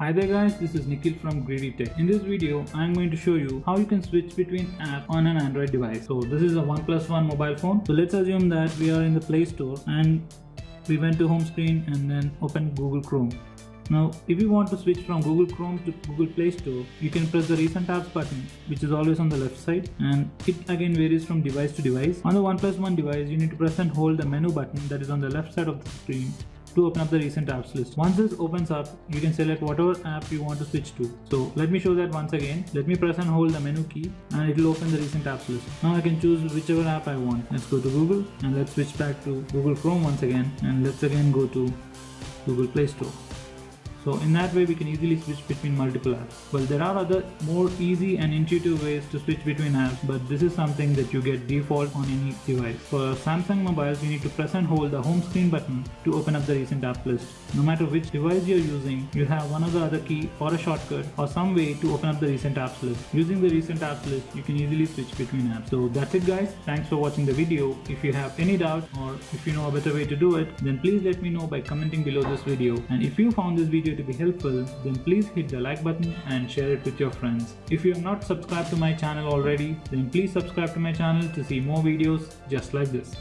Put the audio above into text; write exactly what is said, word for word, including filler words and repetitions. Hi there guys, this is Nikhil from Greedy Tech. In this video, I am going to show you how you can switch between apps on an Android device. So this is a OnePlus One mobile phone. So let's assume that we are in the Play Store and we went to home screen and then open Google Chrome. Now, if you want to switch from Google Chrome to Google Play Store, you can press the recent apps button, which is always on the left side, and it again varies from device to device. On the OnePlus One device, you need to press and hold the menu button that is on the left side of the screen to open up the recent apps list. Once this opens up, you can select whatever app you want to switch to. So let me show that once again. Let me press and hold the menu key and it will open the recent apps list. Now I can choose whichever app I want. Let's go to Google and let's switch back to Google Chrome once again, and let's again go to Google Play Store. So in that way we can easily switch between multiple apps. Well, there are other more easy and intuitive ways to switch between apps, but this is something that you get default on any device. For Samsung mobiles, you need to press and hold the home screen button to open up the recent app list. No matter which device you're using, you have one or the other key or a shortcut or some way to open up the recent apps list. Using the recent apps list, you can easily switch between apps. So that's it guys. Thanks for watching the video. If you have any doubt or if you know a better way to do it, then please let me know by commenting below this video. And if you found this video to be helpful, then please hit the like button and share it with your friends. If you are not subscribed to my channel already, then please subscribe to my channel to see more videos just like this.